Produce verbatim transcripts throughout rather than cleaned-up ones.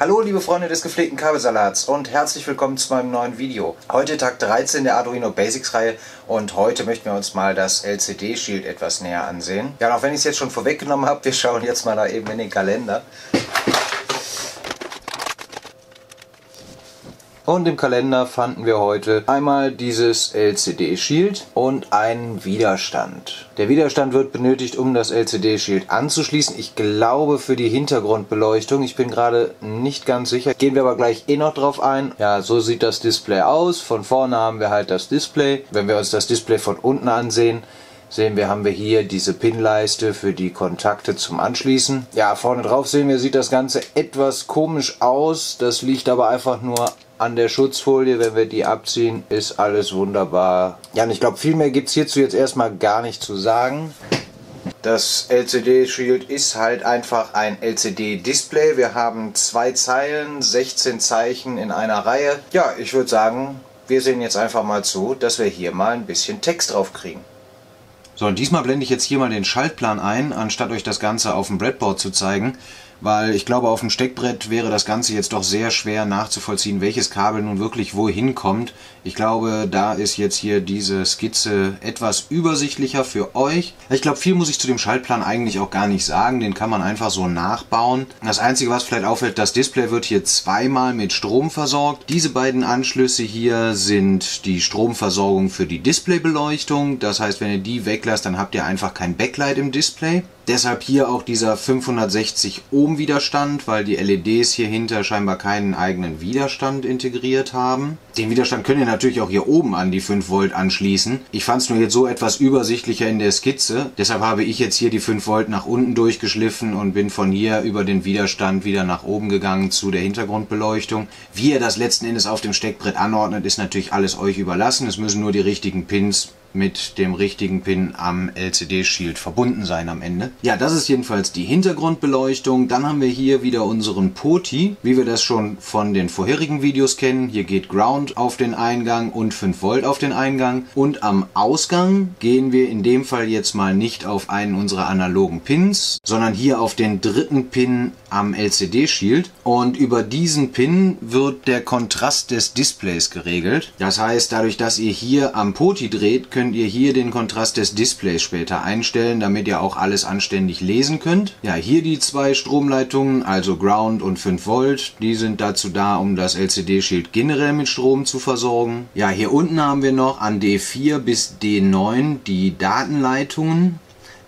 Hallo liebe Freunde des gepflegten Kabelsalats und herzlich willkommen zu meinem neuen Video. Heute Tag dreizehn der Arduino-Basics Reihe und heute möchten wir uns mal das L C D-Shield etwas näher ansehen. Ja, auch wenn ich es jetzt schon vorweggenommen habe, wir schauen jetzt mal da eben in den Kalender. Und im Kalender fanden wir heute einmal dieses L C D-Shield und einen Widerstand. Der Widerstand wird benötigt, um das L C D-Shield anzuschließen. Ich glaube für die Hintergrundbeleuchtung. Ich bin gerade nicht ganz sicher. Gehen wir aber gleich eh noch drauf ein. Ja, so sieht das Display aus. Von vorne haben wir halt das Display. Wenn wir uns das Display von unten ansehen, sehen wir, haben wir hier diese Pinleiste für die Kontakte zum Anschließen. Ja, vorne drauf sehen wir, sieht das Ganze etwas komisch aus. Das liegt aber einfach nur an der Schutzfolie. Wenn wir die abziehen, ist alles wunderbar. Ja, und ich glaube, viel mehr gibt es hierzu jetzt erstmal gar nicht zu sagen. Das L C D-Shield ist halt einfach ein L C D-Display. Wir haben zwei Zeilen, sechzehn Zeichen in einer Reihe. Ja, ich würde sagen, wir sehen jetzt einfach mal zu, dass wir hier mal ein bisschen Text drauf kriegen. So, und diesmal blende ich jetzt hier mal den Schaltplan ein, anstatt euch das Ganze auf dem Breadboard zu zeigen, weil ich glaube, auf dem Steckbrett wäre das Ganze jetzt doch sehr schwer nachzuvollziehen, welches Kabel nun wirklich wohin kommt. Ich glaube, da ist jetzt hier diese Skizze etwas übersichtlicher für euch. Ich glaube, viel muss ich zu dem Schaltplan eigentlich auch gar nicht sagen, den kann man einfach so nachbauen. Das Einzige, was vielleicht auffällt, das Display wird hier zweimal mit Strom versorgt. Diese beiden Anschlüsse hier sind die Stromversorgung für die Displaybeleuchtung. Das heißt, wenn ihr die weglasst, dann habt ihr einfach kein Backlight im Display. Deshalb hier auch dieser fünfhundertsechzig Ohm Widerstand, weil die L E Ds hier hinter scheinbar keinen eigenen Widerstand integriert haben. Den Widerstand könnt ihr natürlich auch hier oben an die fünf Volt anschließen. Ich fand es nur jetzt so etwas übersichtlicher in der Skizze. Deshalb habe ich jetzt hier die fünf Volt nach unten durchgeschliffen und bin von hier über den Widerstand wieder nach oben gegangen zu der Hintergrundbeleuchtung. Wie ihr das letzten Endes auf dem Steckbrett anordnet, ist natürlich alles euch überlassen. Es müssen nur die richtigen Pins mit dem richtigen Pin am L C D-Shield verbunden sein am Ende. Ja, das ist jedenfalls die Hintergrundbeleuchtung. Dann haben wir hier wieder unseren Poti, wie wir das schon von den vorherigen Videos kennen. Hier geht Ground auf den Eingang und fünf Volt auf den Eingang. Und am Ausgang gehen wir in dem Fall jetzt mal nicht auf einen unserer analogen Pins, sondern hier auf den dritten Pin am L C D-Shield. Und über diesen Pin wird der Kontrast des Displays geregelt. Das heißt, dadurch, dass ihr hier am Poti dreht, könnt ihr hier den Kontrast des Displays später einstellen, damit ihr auch alles anständig lesen könnt. Ja, hier die zwei Stromleitungen, also Ground und fünf Volt, die sind dazu da, um das L C D-Shield generell mit Strom zu versorgen. Ja, hier unten haben wir noch an D vier bis D neun die Datenleitungen,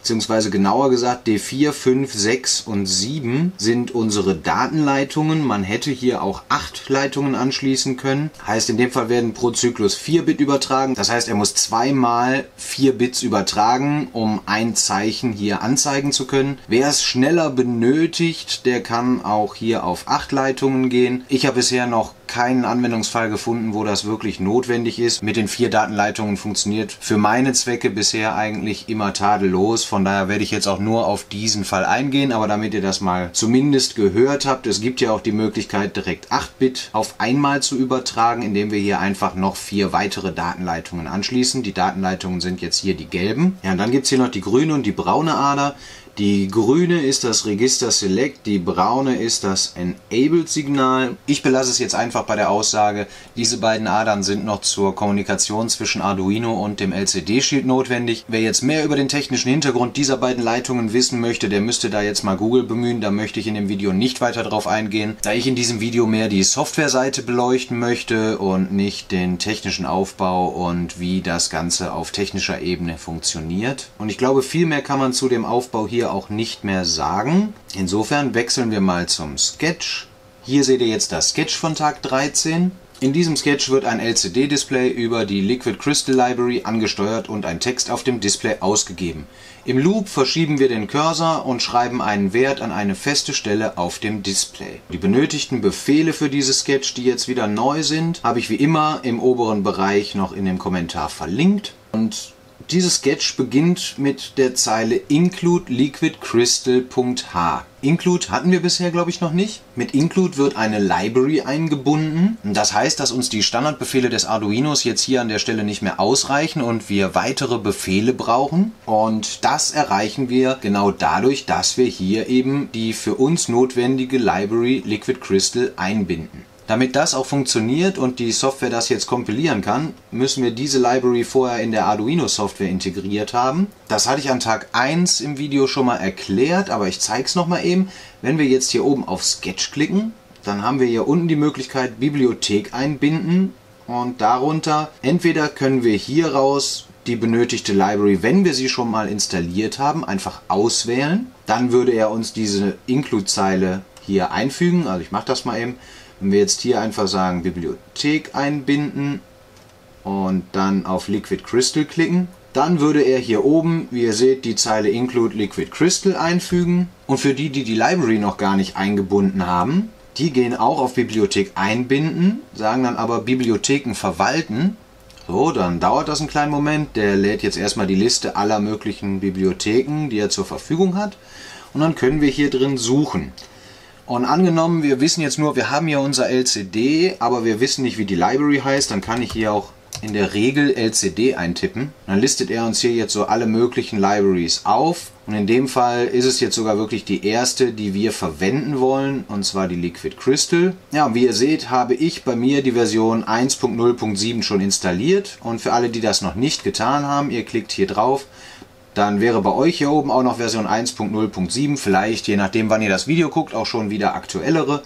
beziehungsweise genauer gesagt D vier, fünf, sechs und sieben sind unsere Datenleitungen. Man hätte hier auch acht Leitungen anschließen können. Heißt, in dem Fall werden pro Zyklus vier Bit übertragen. Das heißt, er muss zweimal vier Bits übertragen, um ein Zeichen hier anzeigen zu können. Wer es schneller benötigt, der kann auch hier auf acht Leitungen gehen. Ich habe bisher noch keinen Anwendungsfall gefunden, wo das wirklich notwendig ist. Mit den vier Datenleitungen funktioniert für meine Zwecke bisher eigentlich immer tadellos. Von daher werde ich jetzt auch nur auf diesen Fall eingehen, aber damit ihr das mal zumindest gehört habt, es gibt ja auch die Möglichkeit, direkt acht Bit auf einmal zu übertragen, indem wir hier einfach noch vier weitere Datenleitungen anschließen. Die Datenleitungen sind jetzt hier die gelben. Ja, und dann gibt es hier noch die grüne und die braune Ader. Die grüne ist das Register Select, die braune ist das Enabled-Signal. Ich belasse es jetzt einfach bei der Aussage, diese beiden Adern sind noch zur Kommunikation zwischen Arduino und dem L C D-Shield notwendig. Wer jetzt mehr über den technischen Hintergrund dieser beiden Leitungen wissen möchte, der müsste da jetzt mal Google bemühen. Da möchte ich in dem Video nicht weiter drauf eingehen, da ich in diesem Video mehr die Softwareseite beleuchten möchte und nicht den technischen Aufbau und wie das Ganze auf technischer Ebene funktioniert. Und ich glaube, viel mehr kann man zu dem Aufbau hier auch nicht mehr sagen. Insofern wechseln wir mal zum Sketch. Hier seht ihr jetzt das Sketch von Tag dreizehn. In diesem Sketch wird ein L C D-Display über die Liquid Crystal Library angesteuert und ein Text auf dem Display ausgegeben. Im Loop verschieben wir den Cursor und schreiben einen Wert an eine feste Stelle auf dem Display. Die benötigten Befehle für dieses Sketch, die jetzt wieder neu sind, habe ich wie immer im oberen Bereich noch in dem Kommentar verlinkt. Und dieses Sketch beginnt mit der Zeile include liquid crystal Punkt h. Include hatten wir bisher, glaube ich, noch nicht. Mit Include wird eine Library eingebunden. Das heißt, dass uns die Standardbefehle des Arduinos jetzt hier an der Stelle nicht mehr ausreichen und wir weitere Befehle brauchen. Und das erreichen wir genau dadurch, dass wir hier eben die für uns notwendige Library LiquidCrystal einbinden. Damit das auch funktioniert und die Software das jetzt kompilieren kann, müssen wir diese Library vorher in der Arduino-Software integriert haben. Das hatte ich an Tag eins im Video schon mal erklärt, aber ich zeige es nochmal eben. Wenn wir jetzt hier oben auf Sketch klicken, dann haben wir hier unten die Möglichkeit Bibliothek einbinden und darunter entweder können wir hier raus die benötigte Library, wenn wir sie schon mal installiert haben, einfach auswählen. Dann würde er uns diese Include-Zeile hier einfügen, also ich mache das mal eben. Wenn wir jetzt hier einfach sagen Bibliothek einbinden und dann auf LiquidCrystal klicken, dann würde er hier oben, wie ihr seht, die Zeile include LiquidCrystal einfügen. Und für die, die die Library noch gar nicht eingebunden haben, die gehen auch auf Bibliothek einbinden, sagen dann aber Bibliotheken verwalten. So, dann dauert das einen kleinen Moment. Der lädt jetzt erstmal die Liste aller möglichen Bibliotheken, die er zur Verfügung hat. Und dann können wir hier drin suchen. Und angenommen, wir wissen jetzt nur, wir haben hier unser L C D, aber wir wissen nicht, wie die Library heißt, dann kann ich hier auch in der Regel L C D eintippen. Dann listet er uns hier jetzt so alle möglichen Libraries auf. Und in dem Fall ist es jetzt sogar wirklich die erste, die wir verwenden wollen, und zwar die LiquidCrystal. Ja, und wie ihr seht, habe ich bei mir die Version eins Punkt null Punkt sieben schon installiert. Und für alle, die das noch nicht getan haben, ihr klickt hier drauf. Dann wäre bei euch hier oben auch noch Version eins Punkt null Punkt sieben, vielleicht, je nachdem wann ihr das Video guckt, auch schon wieder aktuellere.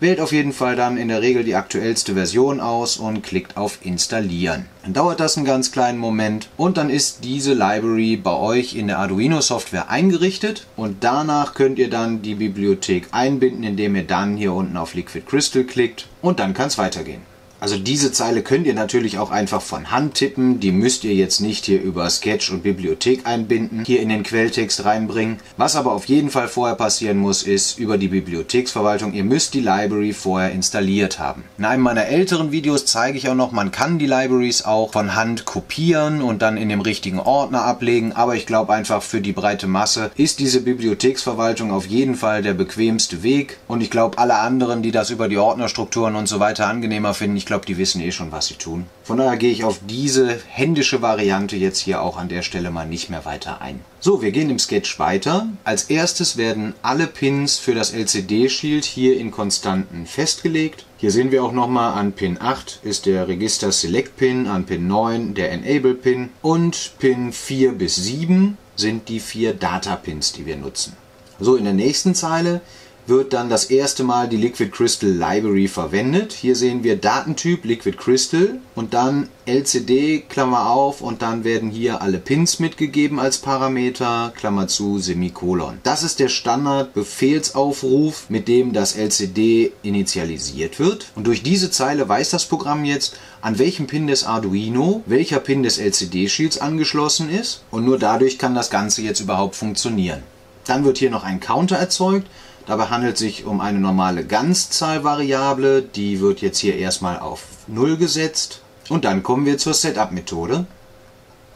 Wählt auf jeden Fall dann in der Regel die aktuellste Version aus und klickt auf Installieren. Dann dauert das einen ganz kleinen Moment und dann ist diese Library bei euch in der Arduino-Software eingerichtet. Und danach könnt ihr dann die Bibliothek einbinden, indem ihr dann hier unten auf LiquidCrystal klickt und dann kann es weitergehen. Also diese Zeile könnt ihr natürlich auch einfach von Hand tippen, die müsst ihr jetzt nicht hier über Sketch und Bibliothek einbinden, hier in den Quelltext reinbringen. Was aber auf jeden Fall vorher passieren muss, ist über die Bibliotheksverwaltung, ihr müsst die Library vorher installiert haben. In einem meiner älteren Videos zeige ich auch noch, man kann die Libraries auch von Hand kopieren und dann in dem richtigen Ordner ablegen, aber ich glaube einfach für die breite Masse ist diese Bibliotheksverwaltung auf jeden Fall der bequemste Weg und ich glaube alle anderen, die das über die Ordnerstrukturen und so weiter angenehmer finden, ich Ich glaube, die wissen eh schon, was sie tun. Von daher gehe ich auf diese händische Variante jetzt hier auch an der Stelle mal nicht mehr weiter ein. So, wir gehen im Sketch weiter. Als erstes werden alle Pins für das L C D-Shield hier in Konstanten festgelegt. Hier sehen wir auch nochmal, an Pin acht ist der Register Select Pin, an Pin neun der Enable Pin und Pin vier bis sieben sind die vier Data Pins, die wir nutzen. So, in der nächsten Zeile wird dann das erste Mal die LiquidCrystal Library verwendet. Hier sehen wir Datentyp LiquidCrystal und dann L C D, Klammer auf, und dann werden hier alle Pins mitgegeben als Parameter, Klammer zu, Semikolon. Das ist der Standard-Befehlsaufruf, mit dem das L C D initialisiert wird. Und durch diese Zeile weiß das Programm jetzt, an welchem Pin des Arduino, welcher Pin des L C D-Shields angeschlossen ist. Und nur dadurch kann das Ganze jetzt überhaupt funktionieren. Dann wird hier noch ein Counter erzeugt. Dabei handelt es sich um eine normale Ganzzahlvariable, die wird jetzt hier erstmal auf null gesetzt. Und dann kommen wir zur Setup-Methode.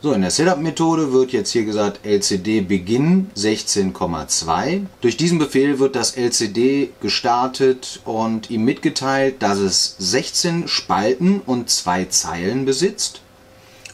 So, in der Setup-Methode wird jetzt hier gesagt L C D-Beginn sechzehn Komma zwei. Durch diesen Befehl wird das L C D gestartet und ihm mitgeteilt, dass es sechzehn Spalten und zwei Zeilen besitzt.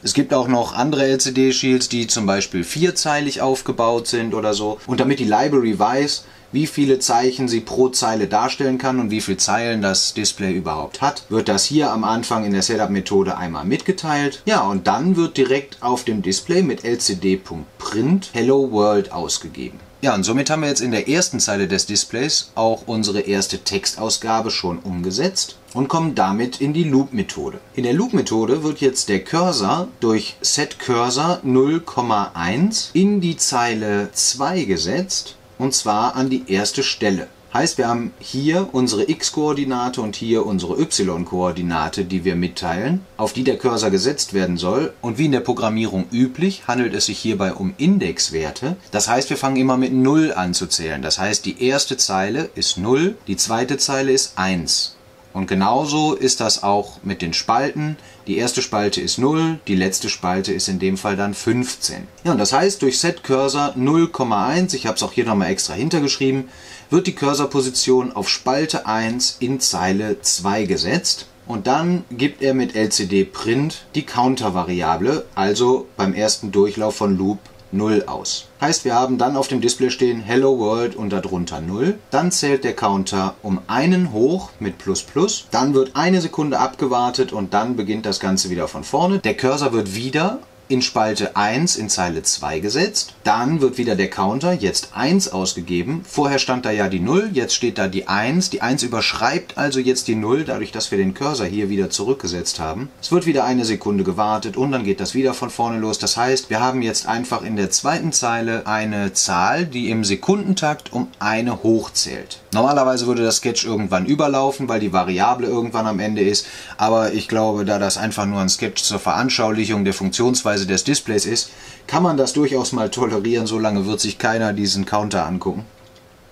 Es gibt auch noch andere L C D-Shields, die zum Beispiel vierzeilig aufgebaut sind oder so. Und damit die Library weiß, wie viele Zeichen sie pro Zeile darstellen kann und wie viele Zeilen das Display überhaupt hat, wird das hier am Anfang in der Setup-Methode einmal mitgeteilt. Ja, und dann wird direkt auf dem Display mit L C D.print Hello World ausgegeben. Ja, und somit haben wir jetzt in der ersten Zeile des Displays auch unsere erste Textausgabe schon umgesetzt und kommen damit in die Loop-Methode. In der Loop-Methode wird jetzt der Cursor durch setCursor null Komma eins in die Zeile zwei gesetzt. Und zwar an die erste Stelle. Heißt, wir haben hier unsere X-Koordinate und hier unsere Y-Koordinate, die wir mitteilen, auf die der Cursor gesetzt werden soll. Und wie in der Programmierung üblich, handelt es sich hierbei um Indexwerte. Das heißt, wir fangen immer mit null an zu zählen. Das heißt, die erste Zeile ist null, die zweite Zeile ist eins. Und genauso ist das auch mit den Spalten. Die erste Spalte ist null, die letzte Spalte ist in dem Fall dann fünfzehn. Ja, und das heißt, durch Set Cursor null Komma eins, ich habe es auch hier nochmal extra hintergeschrieben, wird die Cursorposition auf Spalte eins in Zeile zwei gesetzt. Und dann gibt er mit L C D Print die Counter-Variable, also beim ersten Durchlauf von Loop null aus. Heißt, wir haben dann auf dem Display stehen Hello World und darunter null. Dann zählt der Counter um einen hoch mit Plus Plus. Dann wird eine Sekunde abgewartet und dann beginnt das Ganze wieder von vorne. Der Cursor wird wieder in Spalte eins in Zeile zwei gesetzt. Dann wird wieder der Counter, jetzt eins, ausgegeben. Vorher stand da ja die null, jetzt steht da die eins. Die eins überschreibt also jetzt die null, dadurch, dass wir den Cursor hier wieder zurückgesetzt haben. Es wird wieder eine Sekunde gewartet und dann geht das wieder von vorne los. Das heißt, wir haben jetzt einfach in der zweiten Zeile eine Zahl, die im Sekundentakt um eine hochzählt. Normalerweise würde das Sketch irgendwann überlaufen, weil die Variable irgendwann am Ende ist. Aber ich glaube, da das einfach nur ein Sketch zur Veranschaulichung der Funktionsweise des Displays ist, kann man das durchaus mal tolerieren, solange wird sich keiner diesen Counter angucken.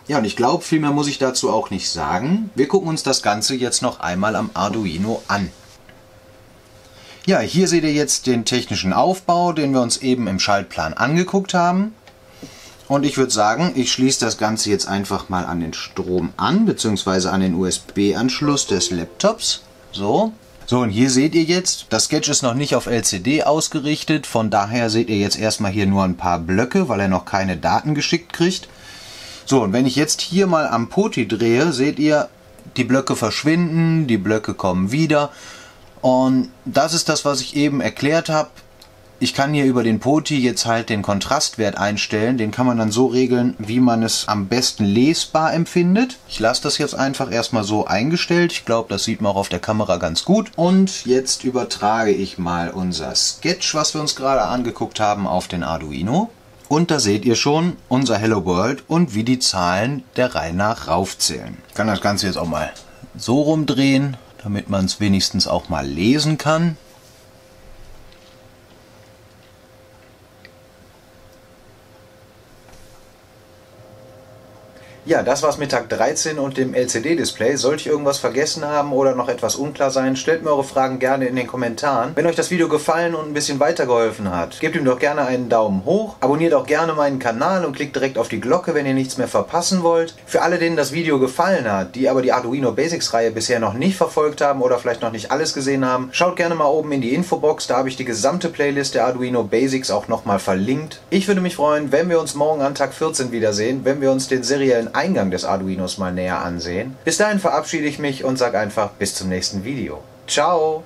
Ja, und ich glaube, viel mehr muss ich dazu auch nicht sagen. Wir gucken uns das Ganze jetzt noch einmal am Arduino an. Ja, hier seht ihr jetzt den technischen Aufbau, den wir uns eben im Schaltplan angeguckt haben. Und ich würde sagen, ich schließe das Ganze jetzt einfach mal an den Strom an, beziehungsweise an den U S B-Anschluss des Laptops. So. So, und hier seht ihr jetzt, das Sketch ist noch nicht auf L C D ausgerichtet, von daher seht ihr jetzt erstmal hier nur ein paar Blöcke, weil er noch keine Daten geschickt kriegt. So, und wenn ich jetzt hier mal am Poti drehe, seht ihr, die Blöcke verschwinden, die Blöcke kommen wieder. Und das ist das, was ich eben erklärt habe. Ich kann hier über den Poti jetzt halt den Kontrastwert einstellen. Den kann man dann so regeln, wie man es am besten lesbar empfindet. Ich lasse das jetzt einfach erstmal so eingestellt. Ich glaube, das sieht man auch auf der Kamera ganz gut. Und jetzt übertrage ich mal unser Sketch, was wir uns gerade angeguckt haben, auf den Arduino. Und da seht ihr schon unser Hello World und wie die Zahlen der Reihe nach raufzählen. Ich kann das Ganze jetzt auch mal so rumdrehen, damit man es wenigstens auch mal lesen kann. Ja, das war's mit Tag dreizehn und dem L C D-Display. Sollte ich irgendwas vergessen haben oder noch etwas unklar sein, stellt mir eure Fragen gerne in den Kommentaren. Wenn euch das Video gefallen und ein bisschen weitergeholfen hat, gebt ihm doch gerne einen Daumen hoch, abonniert auch gerne meinen Kanal und klickt direkt auf die Glocke, wenn ihr nichts mehr verpassen wollt. Für alle, denen das Video gefallen hat, die aber die Arduino-Basics-Reihe bisher noch nicht verfolgt haben oder vielleicht noch nicht alles gesehen haben, schaut gerne mal oben in die Infobox, da habe ich die gesamte Playlist der Arduino-Basics auch nochmal verlinkt. Ich würde mich freuen, wenn wir uns morgen an Tag vierzehn wiedersehen, wenn wir uns den seriellen Eingang des Arduinos mal näher ansehen. Bis dahin verabschiede ich mich und sage einfach bis zum nächsten Video. Ciao!